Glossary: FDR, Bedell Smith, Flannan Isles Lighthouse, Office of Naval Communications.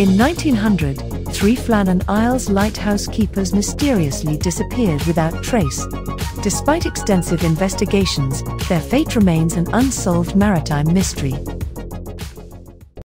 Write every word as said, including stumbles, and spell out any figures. In nineteen hundred, three Flannan Isles lighthouse keepers mysteriously disappeared without trace. Despite extensive investigations, their fate remains an unsolved maritime mystery.